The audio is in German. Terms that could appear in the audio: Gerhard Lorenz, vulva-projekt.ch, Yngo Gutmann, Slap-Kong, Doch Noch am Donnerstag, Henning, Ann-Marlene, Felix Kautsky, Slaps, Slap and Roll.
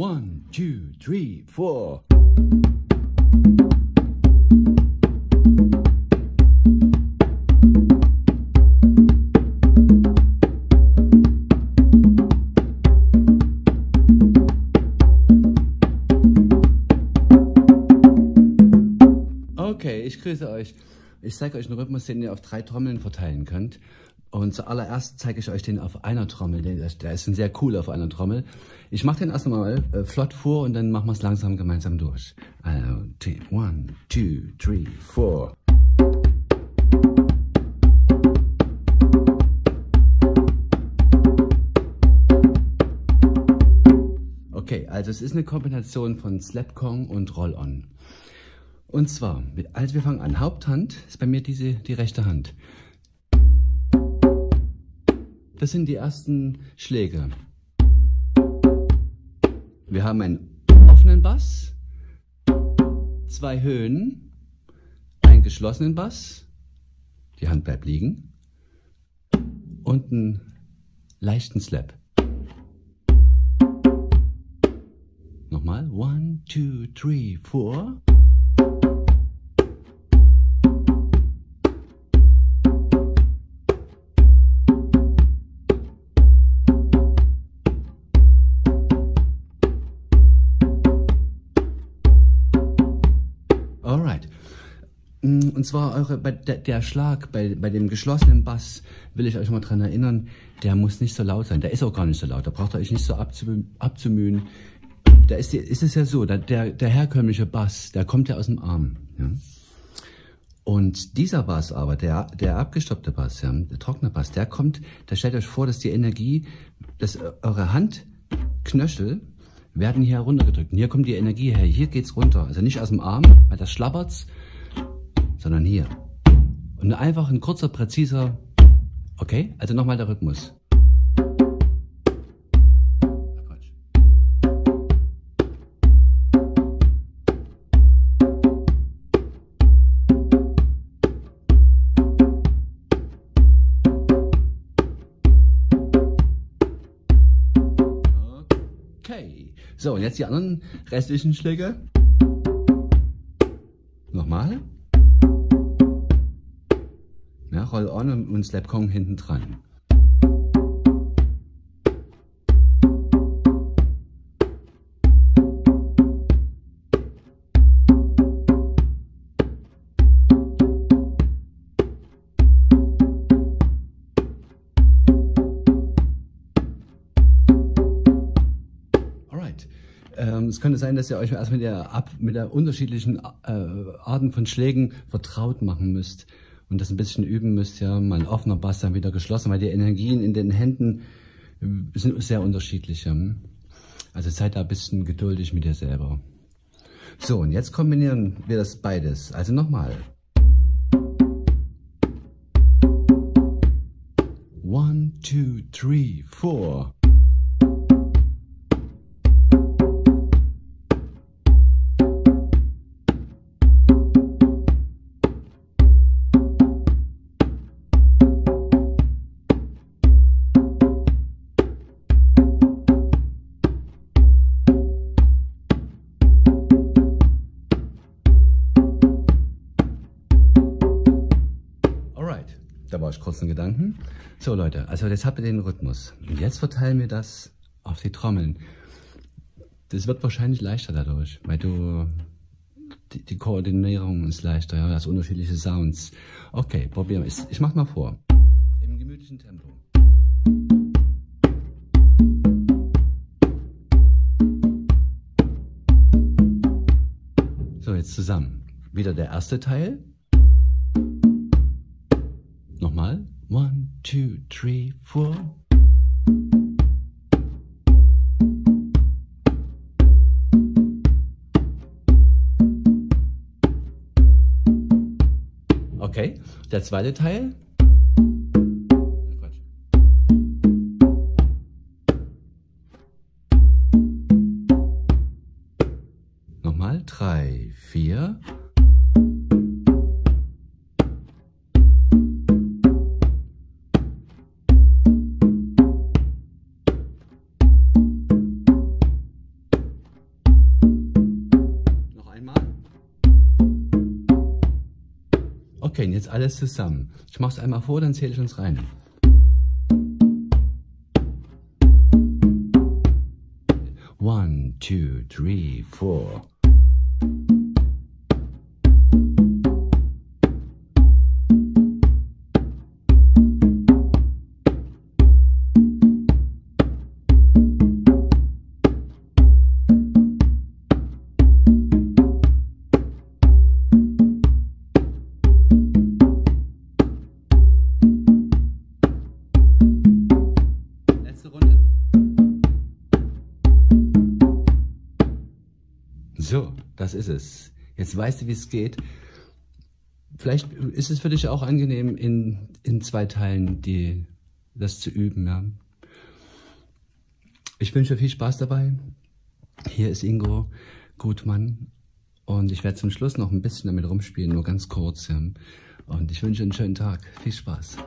One, two, three, four. Okay, ich grüße euch. Ich zeige euch einen Rhythmus, den ihr auf 3 Trommeln verteilen könnt. Und zuallererst zeige ich euch den auf einer Trommel. Der ist sehr cool auf einer Trommel. Ich mache den erst einmal flott vor und dann machen wir es langsam gemeinsam durch. Also, 1, 2, 3, 4. Okay, also es ist eine Kombination von Slap-Kong und Roll-On. Und zwar, also wir fangen an. Haupthand ist bei mir die rechte Hand. Das sind die ersten Schläge. Wir haben einen offenen Bass, 2 Höhen, einen geschlossenen Bass, die Hand bleibt liegen, und einen leichten Slap. Nochmal, 1, 2, 3, 4. Alright. Und zwar der Schlag bei dem geschlossenen Bass, will ich euch mal dran erinnern, der muss nicht so laut sein. Der ist auch gar nicht so laut, da braucht ihr euch nicht so abzumühen. Da ist es ja so, der herkömmliche Bass, der kommt ja aus dem Arm. Ja? Und dieser Bass aber, der abgestoppte Bass, ja, der trockene Bass, da stellt euch vor, dass die Energie, dass eure Handknöchel werden hier heruntergedrückt. Und hier kommt die Energie her, hier geht's runter. Also nicht aus dem Arm, weil das schlabbert's, sondern hier. Und einfach ein kurzer, präziser, okay? Also nochmal der Rhythmus. Okay, so und jetzt die anderen restlichen Schläge. Nochmal. Ja, Roll On und Slap Kong hinten dran. Es könnte sein, dass ihr euch erst mit der unterschiedlichen Arten von Schlägen vertraut machen müsst und das ein bisschen üben müsst, ja, mal ein offener Bass, dann wieder geschlossen, weil die Energien in den Händen sind sehr unterschiedlich. Ja. Also seid da ein bisschen geduldig mit dir selber. So, und jetzt kombinieren wir das beides. Also nochmal. 1, 2, 3, 4. Da war ich kurz in Gedanken. So Leute, also jetzt habt ihr den Rhythmus. Und jetzt verteilen wir das auf die Trommeln. Das wird wahrscheinlich leichter dadurch, weil die Koordinierung ist leichter, ja, das unterschiedliche Sounds. Okay, probieren wir. Ich mach's mal vor. Im gemütlichen Tempo. So, jetzt zusammen. Wieder der erste Teil. Nochmal. 1, 2, 3, 4. Okay, der zweite Teil. Nochmal. 3, 4. Okay, und jetzt alles zusammen. Ich mach's einmal vor, dann zähle ich uns rein. One, two, three, four. So, das ist es. Jetzt weißt du, wie es geht. Vielleicht ist es für dich auch angenehm, in zwei Teilen das zu üben. Ja. Ich wünsche viel Spaß dabei. Hier ist Yngo Gutmann und ich werde zum Schluss noch ein bisschen damit rumspielen, nur ganz kurz. Ja. Und ich wünsche einen schönen Tag. Viel Spaß.